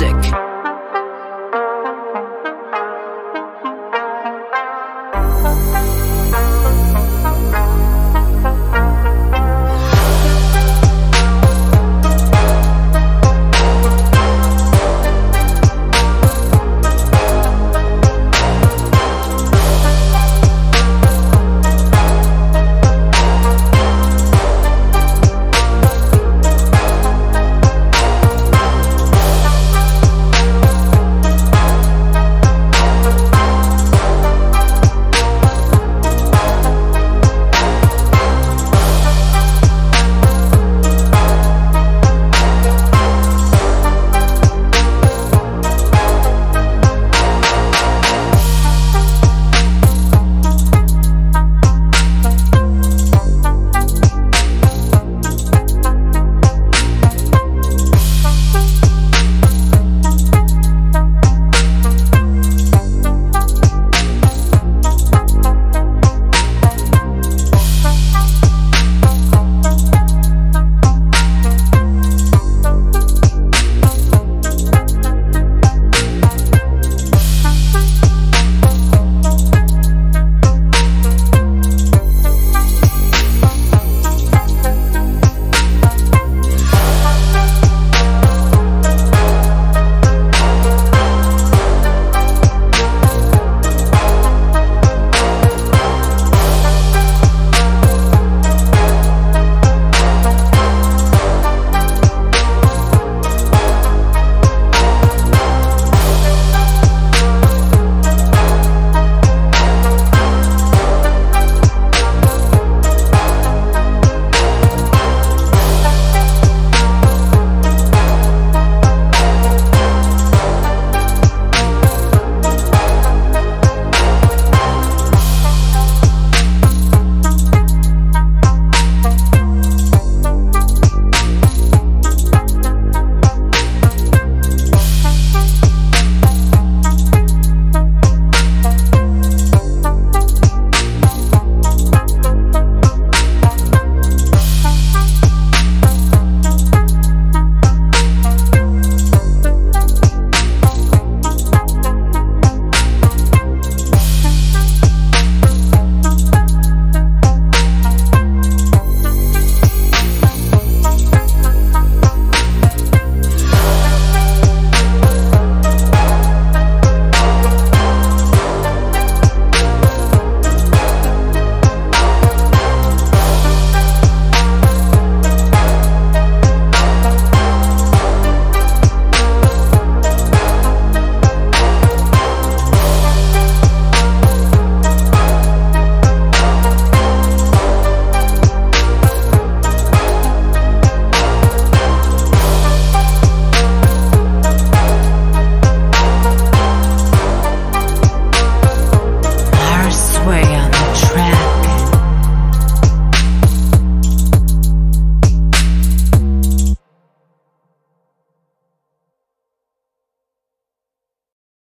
Music.